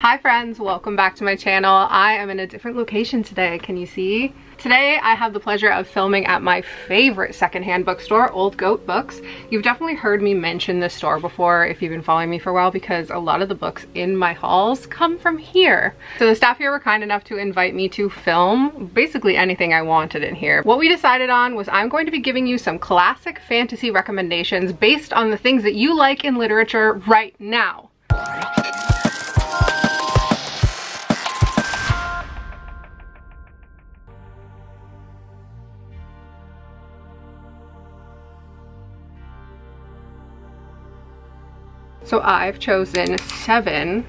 Hi friends, welcome back to my channel. I am in a different location today, can you see? Today I have the pleasure of filming at my favorite secondhand bookstore, Old Goat Books. You've definitely heard me mention this store before if you've been following me for a while because a lot of the books in my hauls come from here. So the staff here were kind enough to invite me to film basically anything I wanted in here. What we decided on was I'm going to be giving you some classic fantasy recommendations based on the things that you like in literature right now. So I've chosen seven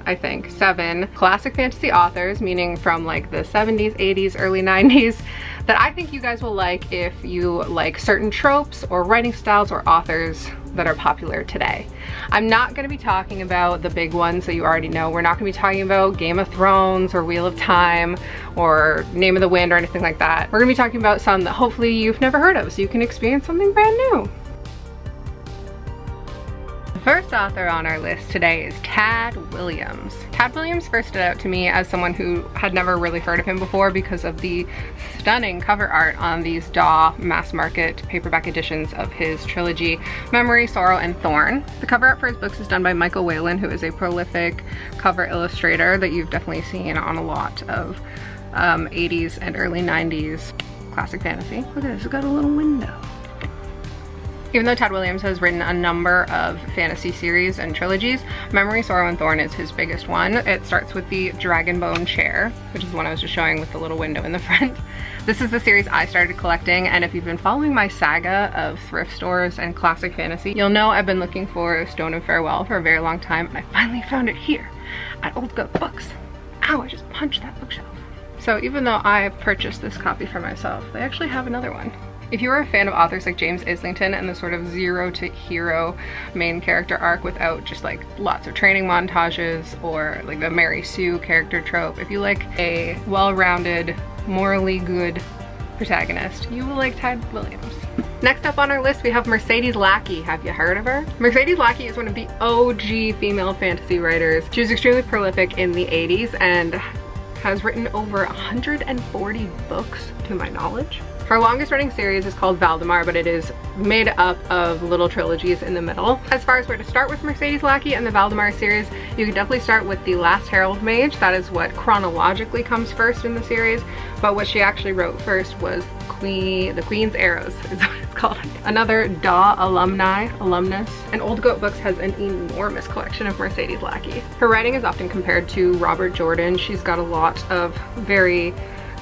classic fantasy authors, meaning from like the 70s, 80s, early 90s, that I think you guys will like if you like certain tropes or writing styles or authors that are popular today. I'm not gonna be talking about the big ones that you already know. We're not gonna be talking about Game of Thrones or Wheel of Time or Name of the Wind or anything like that. We're gonna be talking about some that hopefully you've never heard of so you can experience something brand new. The first author on our list today is Tad Williams. Tad Williams first stood out to me as someone who had never really heard of him before because of the stunning cover art on these DAW mass market paperback editions of his trilogy, Memory, Sorrow and Thorn. The cover art for his books is done by Michael Whelan, who is a prolific cover illustrator that you've definitely seen on a lot of 80s and early 90s classic fantasy. Look at this, it's got a little window. Even though Tad Williams has written a number of fantasy series and trilogies, Memory, Sorrow and Thorn is his biggest one. It starts with the Dragonbone Chair, which is the one I was just showing with the little window in the front. This is the series I started collecting, and if you've been following my saga of thrift stores and classic fantasy, you'll know I've been looking for Stone of Farewell for a very long time, and I finally found it here at Old Goat Books. Ow, I just punched that bookshelf. So even though I purchased this copy for myself, they actually have another one. If you are a fan of authors like James Islington and the sort of zero to hero main character arc without just like lots of training montages or like the Mary Sue character trope, if you like a well-rounded, morally good protagonist, you will like Tad Williams. Next up on our list, we have Mercedes Lackey. Have you heard of her? Mercedes Lackey is one of the OG female fantasy writers. She was extremely prolific in the 80s and has written over 140 books to my knowledge. Her longest running series is called Valdemar, but it is made up of little trilogies in the middle. As far as where to start with Mercedes Lackey and the Valdemar series, you can definitely start with The Last Herald Mage. That is what chronologically comes first in the series, but what she actually wrote first was The Queen's Arrows, is what it's called. Another DAW alumnus, and Old Goat Books has an enormous collection of Mercedes Lackey. Her writing is often compared to Robert Jordan. She's got a lot of very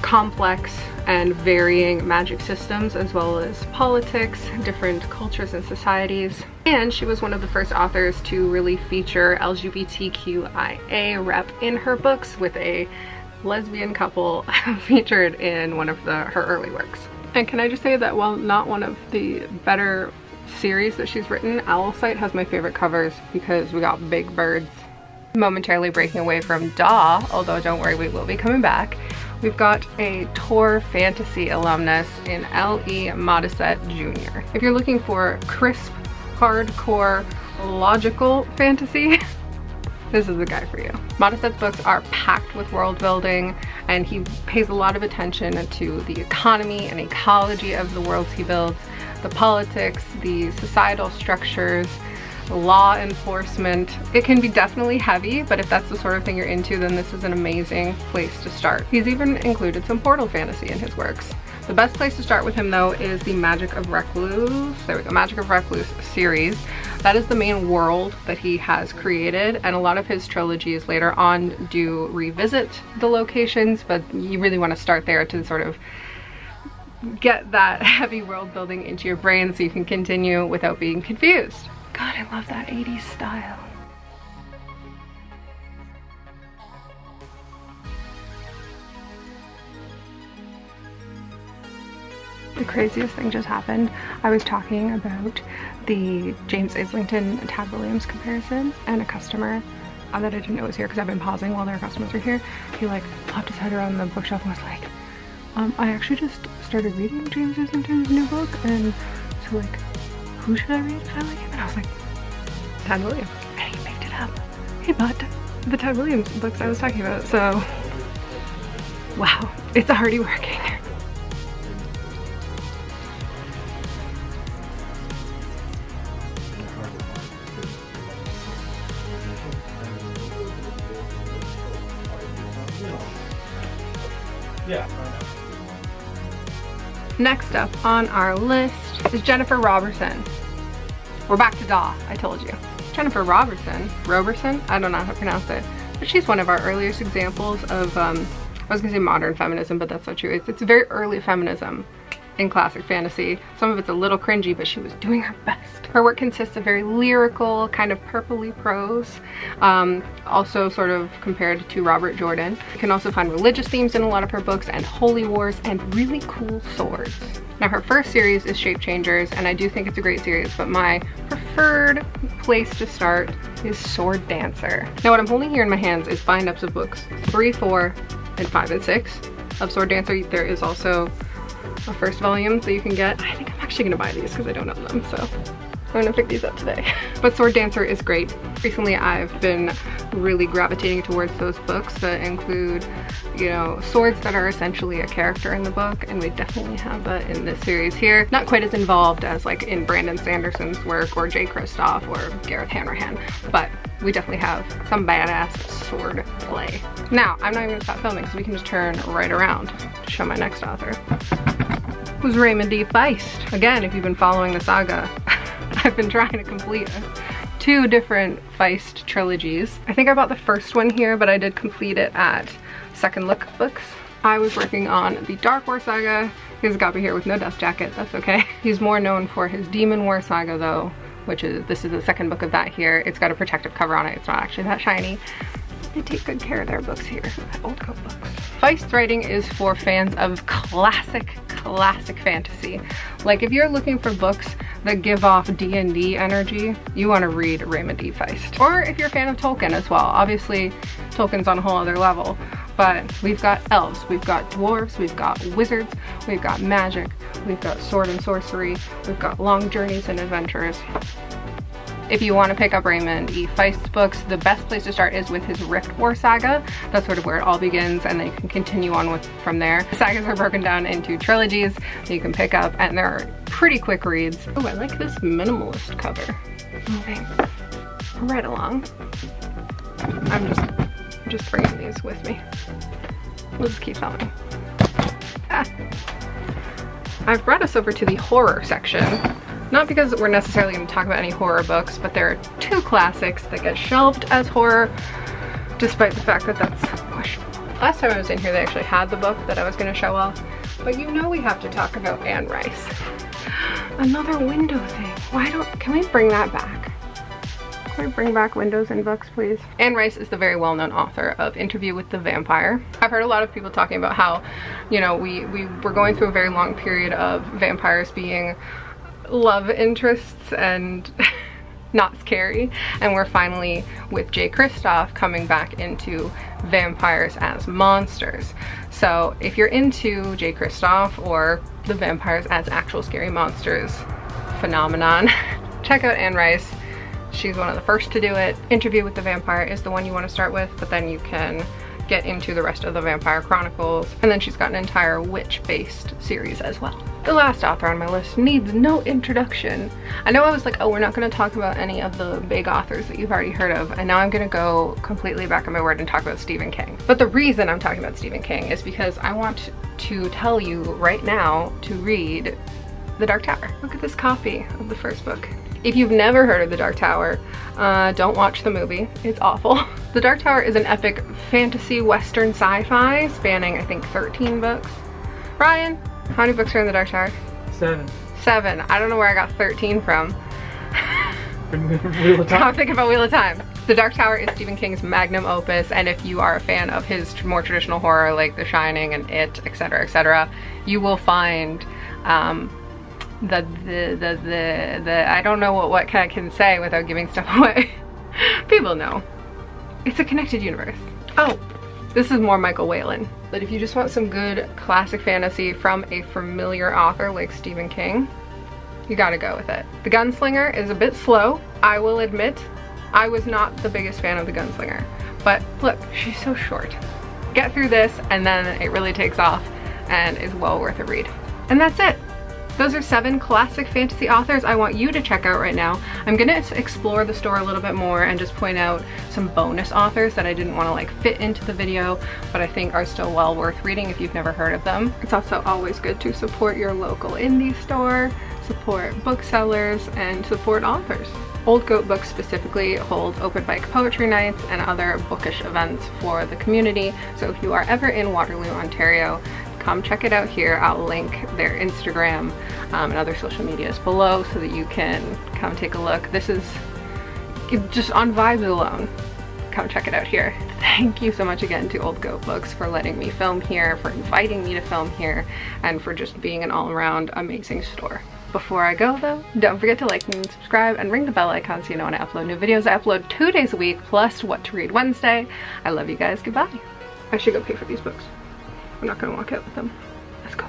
complex and varying magic systems, as well as politics, different cultures and societies. And she was one of the first authors to really feature LGBTQIA rep in her books, with a lesbian couple featured in one of her early works. And can I just say that while not one of the better series that she's written, Owl Sight has my favorite covers because we got big birds. Momentarily breaking away from DAW, although don't worry, we will be coming back. We've got a Tor fantasy alumnus in L.E. Modesitt, Jr. If you're looking for crisp, hardcore, logical fantasy, this is the guy for you. Modesitt's books are packed with world building, and he pays a lot of attention to the economy and ecology of the worlds he builds, the politics, the societal structures, law enforcement. It can be definitely heavy, but if that's the sort of thing you're into, then this is an amazing place to start. He's even included some portal fantasy in his works. The best place to start with him though is the Magic of Recluse, there we go, Magic of Recluse series. That is the main world that he has created, and a lot of his trilogies later on do revisit the locations, but you really want to start there to sort of get that heavy world building into your brain so you can continue without being confused. God, I love that 80s style. The craziest thing just happened. I was talking about the James Islington and Tad Williams comparison, and a customer that I didn't know was here because I've been pausing while their customers are here. He like popped his head around the bookshelf and was like, I actually just started reading James Islington's new book, and so like, who should I read? I like him. And I was like, Tad Williams. And he picked it up. Hey bud, the Tad Williams books I was talking about, so wow, it's a hardy working. Next up on our list is Jennifer Roberson. We're back to Daw, I told you. Jennifer Roberson, I don't know how to pronounce it, but she's one of our earliest examples of, I was gonna say modern feminism, but that's not true. It's very early feminism in classic fantasy. Some of it's a little cringy, but she was doing her best. Her work consists of very lyrical, kind of purpley prose, also sort of compared to Robert Jordan. You can also find religious themes in a lot of her books, and holy wars, and really cool swords. Now, her first series is Shapechangers, and I do think it's a great series, but my preferred place to start is Sword Dancer. Now, what I'm holding here in my hands is bind-ups of books 3, 4, and 5, and 6 of Sword Dancer. There is also a first volume that you can get. I think I'm actually gonna buy these because I don't own them, so I'm gonna pick these up today. But Sword Dancer is great. Recently, I've been really gravitating towards those books that include, you know, swords that are essentially a character in the book, and we definitely have that in this series here. Not quite as involved as like in Brandon Sanderson's work or Jay Kristoff or Gareth Hanrahan, but we definitely have some badass sword play. Now, I'm not even gonna stop filming because we can just turn right around to show my next author, who's Raymond E. Feist. Again, if you've been following the saga, I've been trying to complete 2 different Feist trilogies. I think I bought the first one here, but I did complete it at Second Look Books. I was working on the Dark War Saga. He's got me here with no dust jacket, that's okay. He's more known for his Demon War Saga though, which is, this is the second book of that here. It's got a protective cover on it, it's not actually that shiny. They take good care of their books here at Old Goat Books. Feist's writing is for fans of classic fantasy. Like, if you're looking for books that give off D&D energy, you want to read Raymond E. Feist. Or if you're a fan of Tolkien as well. Obviously, Tolkien's on a whole other level, but we've got elves, we've got dwarves, we've got wizards, we've got magic, we've got sword and sorcery, we've got long journeys and adventures. If you want to pick up Raymond E. Feist's books, the best place to start is with his Rift War Saga. That's sort of where it all begins, and then you can continue on with from there. The sagas are broken down into trilogies that you can pick up, and they're pretty quick reads. Oh, I like this minimalist cover. Okay, right along. I'm just bringing these with me. We'll just keep filming. I've brought us over to the horror section. Not because we're necessarily going to talk about any horror books, but there are 2 classics that get shelved as horror, despite the fact that that's questionable. Last time I was in here, they actually had the book that I was going to show off, but you know we have to talk about Anne Rice. Another window thing. Can we bring that back? Can we bring back windows and books, please? Anne Rice is the very well-known author of Interview with the Vampire. I've heard a lot of people talking about how, you know, we were going through a very long period of vampires being love interests and not scary, and we're finally with Jay Kristoff coming back into vampires as monsters. So if you're into Jay Kristoff or the vampires as actual scary monsters phenomenon, check out Anne Rice. She's one of the first to do it. Interview with the Vampire is the one you want to start with, but then you can get into the rest of the Vampire Chronicles, and then she's got an entire witch-based series as well. The last author on my list needs no introduction. I know I was like, oh, we're not going to talk about any of the big authors that you've already heard of, and now I'm going to go completely back on my word and talk about Stephen King. But the reason I'm talking about Stephen King is because I want to tell you right now to read The Dark Tower. Look at this copy of the first book. If you've never heard of The Dark Tower, don't watch the movie. It's awful. The Dark Tower is an epic fantasy western sci-fi spanning, I think, 13 books. Ryan, how many books are in The Dark Tower? 7. I don't know where I got 13 from. Wheel of Time. I'm thinking about Wheel of Time. The Dark Tower is Stephen King's magnum opus, and if you are a fan of his more traditional horror like The Shining and It, etc., etc., you will find I don't know what I can say without giving stuff away. People know. It's a connected universe. Oh, this is more Michael Whelan. But if you just want some good classic fantasy from a familiar author like Stephen King, you gotta go with it. The Gunslinger is a bit slow, I will admit, I was not the biggest fan of The Gunslinger, but look, she's so short. Get through this and then it really takes off and is well worth a read. And that's it. Those are 7 classic fantasy authors I want you to check out right now. I'm gonna explore the store a little bit more and just point out some bonus authors that I didn't want to like fit into the video, but I think are still well worth reading if you've never heard of them. It's also always good to support your local indie store, support booksellers, and support authors. Old Goat Books specifically holds open mic poetry nights and other bookish events for the community, so if you are ever in Waterloo, Ontario, come check it out here. I'll link their Instagram and other social medias below so that you can come take a look. This is just on vibes alone. Come check it out here. Thank you so much again to Old Goat Books for letting me film here, for inviting me to film here, and for just being an all-around amazing store. Before I go though, don't forget to like and subscribe and ring the bell icon so you know when I upload new videos. I upload 2 days a week plus What to Read Wednesday. I love you guys. Goodbye. I should go pay for these books. I'm not gonna walk out with them. Let's go.